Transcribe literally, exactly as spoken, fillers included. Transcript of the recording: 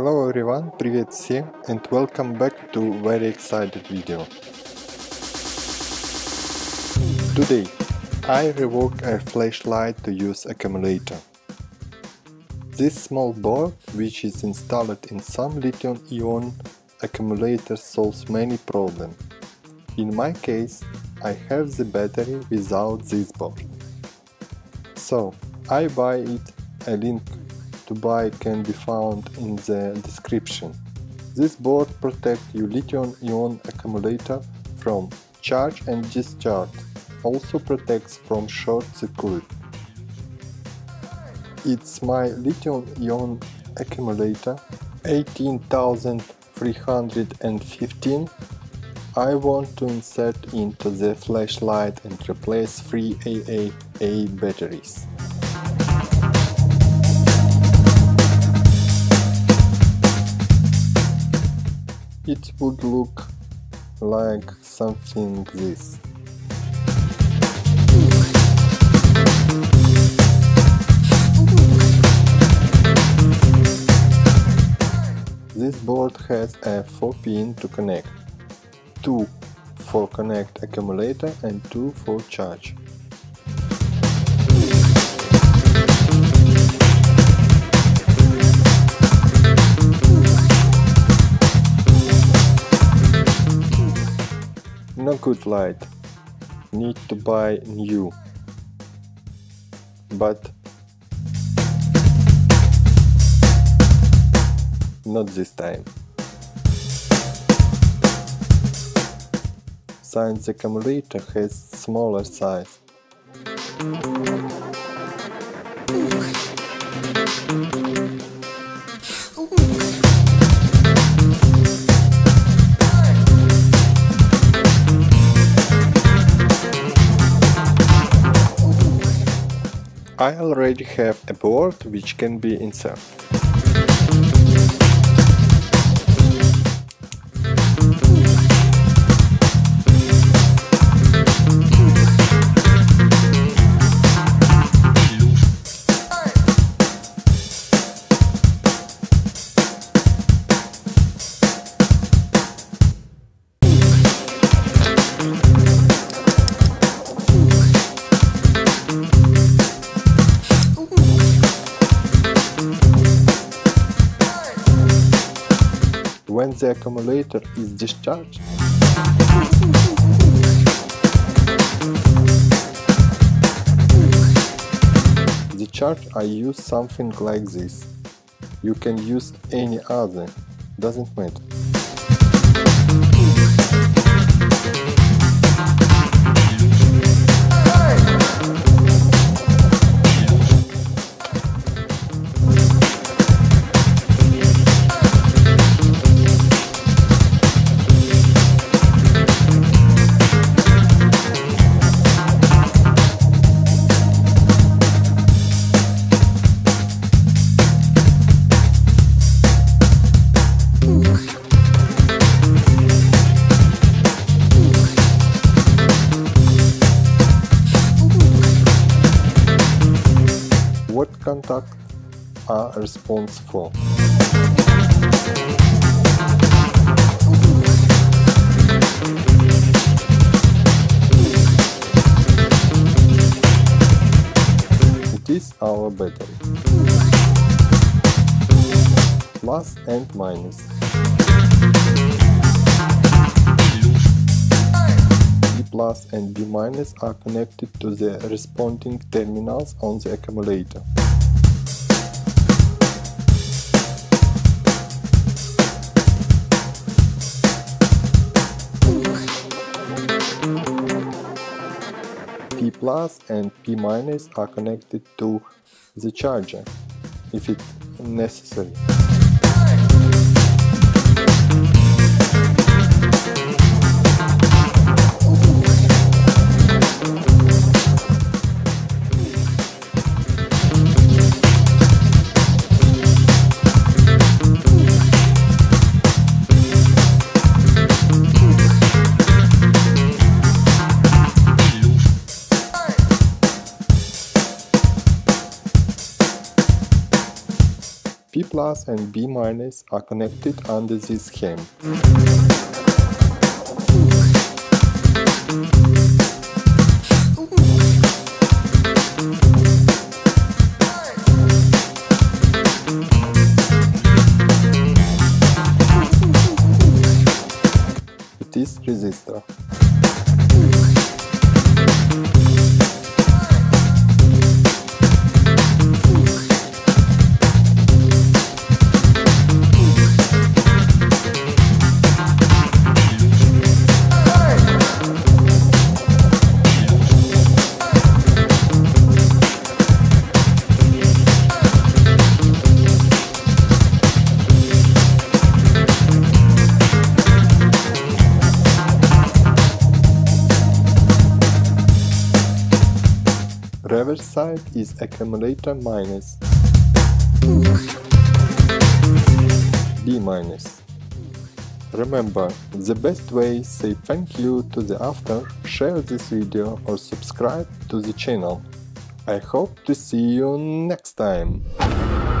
Hello everyone, привет всем, and welcome back to very excited video. Today I reworked a flashlight to use accumulator. This small board, which is installed in some lithium-ion accumulators, solves many problems. In my case, I have the battery without this board. So I buy it. A link to buy can be found in the description. This board protects your lithium-ion accumulator from charge and discharge, also protects from short circuit. It's my lithium-ion accumulator eighteen thousand three hundred fifteen. I want to insert into the flashlight and replace three triple A batteries. It would look like something like this. This board has a four pins to connect, two for connect accumulator and two for charge. No good light, need to buy new, but not this time. Since the accumulator has smaller size. I already have a board which can be inserted. When the accumulator is discharged, the charge I use something like this. You can use any other, doesn't matter. What contacts are responsible for? It is our battery. Plus and minus. Plus and B minus are connected to the responding terminals on the accumulator. P plus and P minus are connected to the charger, if it's necessary. P B plus and B minus are connected under this scheme. It is resistor. Reverse side is accumulator minus, D minus. Remember, the best way say thank you to the author, share this video or subscribe to the channel. I hope to see you next time.